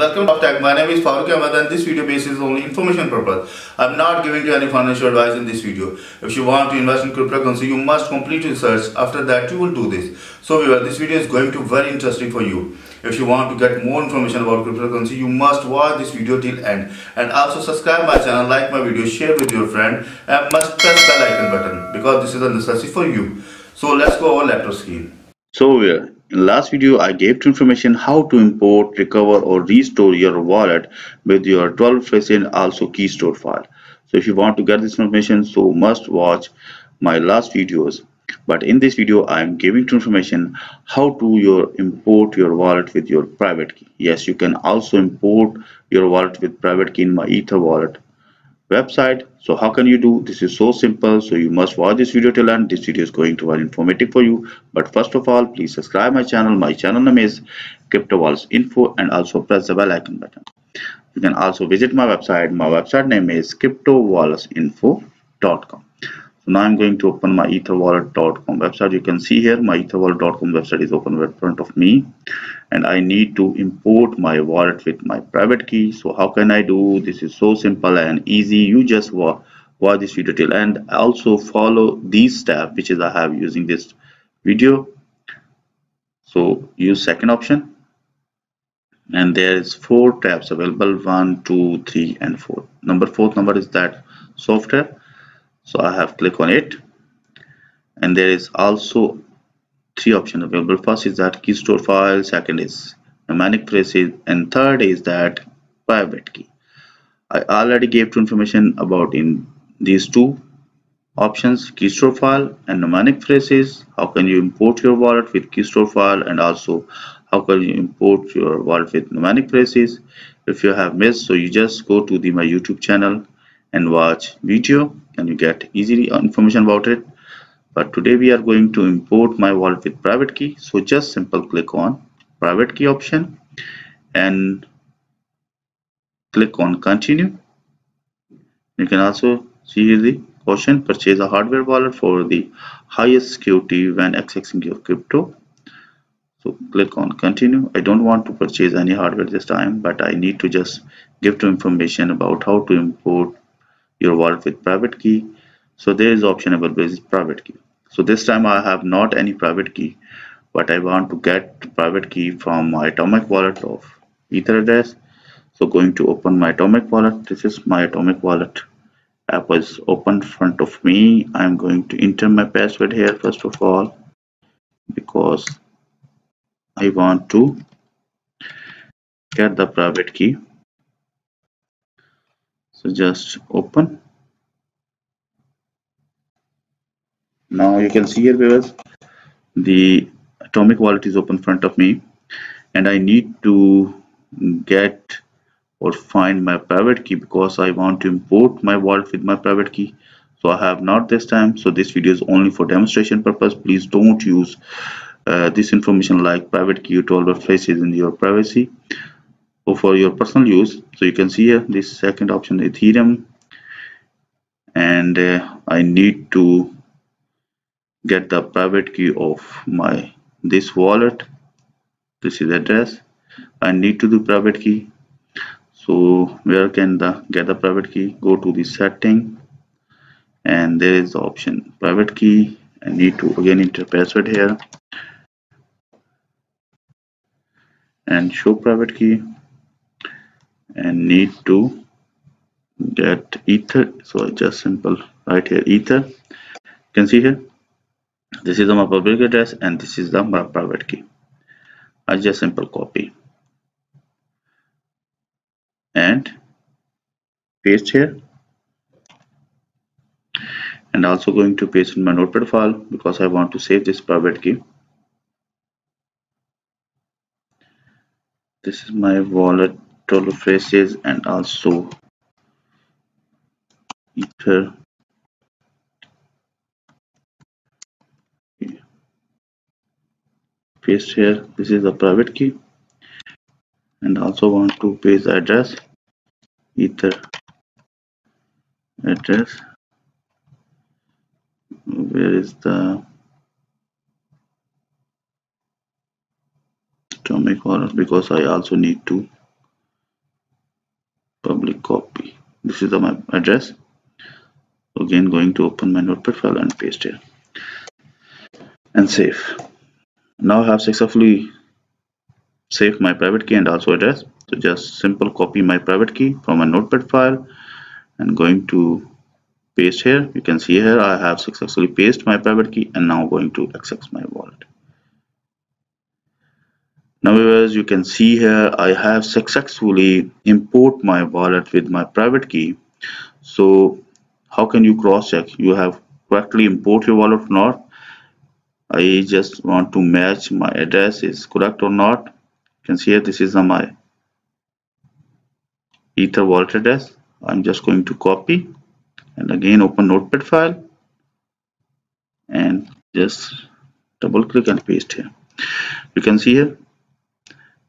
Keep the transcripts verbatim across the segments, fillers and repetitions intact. Welcome to Tech. My name is Farukh Ahmed and this video basis is only information purpose. I am not giving you any financial advice in this video. If you want to invest in cryptocurrency, you must complete research. After that, you will do this. So viewers, this video is going to be very interesting for you. If you want to get more information about cryptocurrency, you must watch this video till end. And also subscribe my channel, like my video, share with your friend and must press the bell icon button because this is a necessity for you. So let's go over laptop screen. So yeah, in last video I gave you information how to import, recover or restore your wallet with your twelve phase and also key store file. So if you want to get this information, so must watch my last videos. But in this video I am giving you information how to your import your wallet with your private key. Yes, you can also import your wallet with private key in my Ether wallet website. So how can you do this? Is so simple. So you must watch this video till end. This video is going to be very informative for you, but first of all please subscribe my channel. My channel name is Crypto Wallets Info and also press the bell icon button. You can also visit my website. My website name is crypto wallets info dot com. So now I'm going to open my ether wallet dot com website. You can see here my ether wallet dot com website is open in front of me and I need to import my wallet with my private key. So how can I do this? Is so simple and easy. You just watch, watch this video till end. Also follow these steps which is I have using this video. So use second option and there is four tabs available, one two three and four. Number fourth number is that software. So I have click on it and there is also three options available. First is that key store file, second is mnemonic phrases and third is that private key. I already gave you information about in these two options, key store file and mnemonic phrases. How can you import your wallet with key store file and also how can you import your wallet with mnemonic phrases. If you have missed, so you just go to the my YouTube channel and watch video and you get easily information about it. But today we are going to import my wallet with private key. So just simple click on private key option and click on continue. You can also see the option purchase a hardware wallet for the highest security when accessing your crypto. So click on continue. I don't want to purchase any hardware this time, but I need to just give to information about how to import your wallet with private key. So there is option available is private key. So this time I have not any private key, but I want to get private key from my atomic wallet of Ether address. So going to open my atomic wallet. This is my atomic wallet app was open front of me. I'm going to enter my password here first of all because I want to get the private key. So just open. Now you can see here viewers, the atomic wallet is open in front of me and I need to get or find my private key because I want to import my wallet with my private key. So I have not this time. So this video is only for demonstration purpose. Please don't use uh, this information like private key to all the phrases in your privacy for your personal use. So you can see here this second option Ethereum and uh, I need to get the private key of my this wallet. This is address. I need to do private key. So where can the get the private key? Go to the setting and there is the option private key. I need to again enter password here and show private key and need to get ether. So I just simple right here ether. You can see here this is my public address and this is the my private key. I just simple copy and paste here and also going to paste in my notepad file because I want to save this private key. This is my wallet total phrases and also ether. Okay. Paste here. This is a private key and also want to paste the address ether address. Where is the atomic wallet? Because I also need to public copy. This is the my address. Again, going to open my notepad file and paste here and save. Now I have successfully saved my private key and also address. So just simple copy my private key from a notepad file and going to paste here. You can see here I have successfully pasted my private key and now going to access my wallet. Now as you can see here, I have successfully import my wallet with my private key. So how can you cross check you have correctly import your wallet or not? I just want to match my address is correct or not. You can see here this is my Ether wallet address. I'm just going to copy and again open notepad file and just double click and paste here. You can see here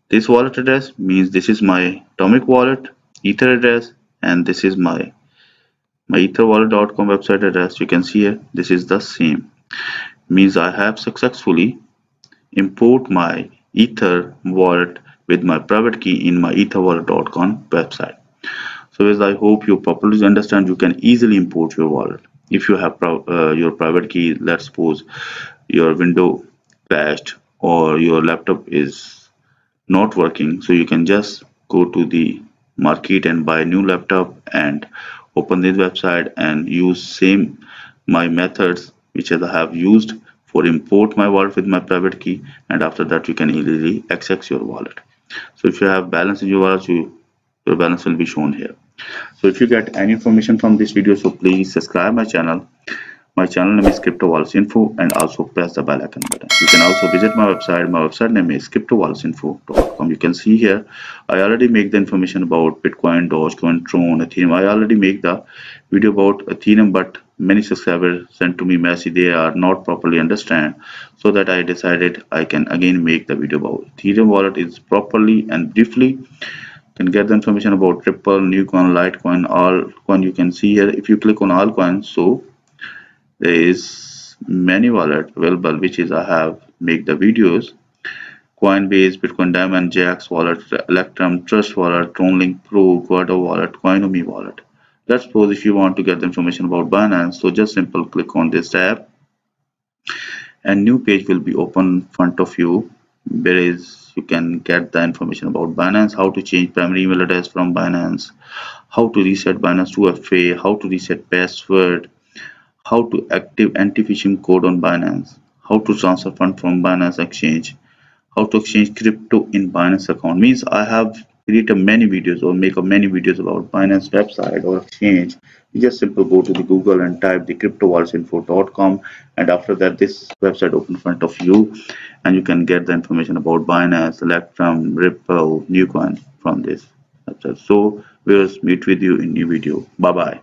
this wallet address means this is my Atomic Wallet Ether address and this is my my ether wallet dot com website address. You can see here this is the same, means I have successfully import my Ether wallet with my private key in my ether wallet dot com website. So as I hope you properly understand, you can easily import your wallet if you have uh, your private key. Let's suppose your window crashed or your laptop is not working, so you can just go to the market and buy a new laptop and open this website and use same my methods which I have used for import my wallet with my private key, and after that you can easily access your wallet. So if you have balance in your wallet, you, your balance will be shown here. So if you get any information from this video, so please subscribe my channel. My channel name is Crypto Wallets Info, and also press the bell icon button. You can also visit my website. My website name is crypto wallets info dot com. You can see here I already make the information about Bitcoin, Dogecoin, Tron, Ethereum. I already make the video about Ethereum, but many subscribers sent to me message they are not properly understand, so that I decided I can again make the video about Ethereum wallet is properly and briefly. Can get the information about Ripple, Newcoin, Litecoin, Altcoin. You can see here if you click on Altcoin, so there is many wallet available which is I have make the videos. Coinbase, Bitcoin Diamond, Jax Wallet, Electrum, Trust Wallet, Tronlink Pro, Quarto Wallet, Coinomi Wallet. Let's suppose if you want to get the information about Binance, so just simple click on this tab and new page will be open in front of you. There is you can get the information about Binance, how to change primary email address from Binance, how to reset Binance two F A, how to reset password, how to active anti-phishing code on Binance, how to transfer fund from Binance exchange, how to exchange crypto in Binance account. Means I have created many videos or make a many videos about Binance website or exchange. You just simply go to the Google and type the crypto wallets info dot com, and after that this website open in front of you and you can get the information about Binance, Electrum, Ripple, Newcoin from this website. So we will meet with you in new video. Bye bye.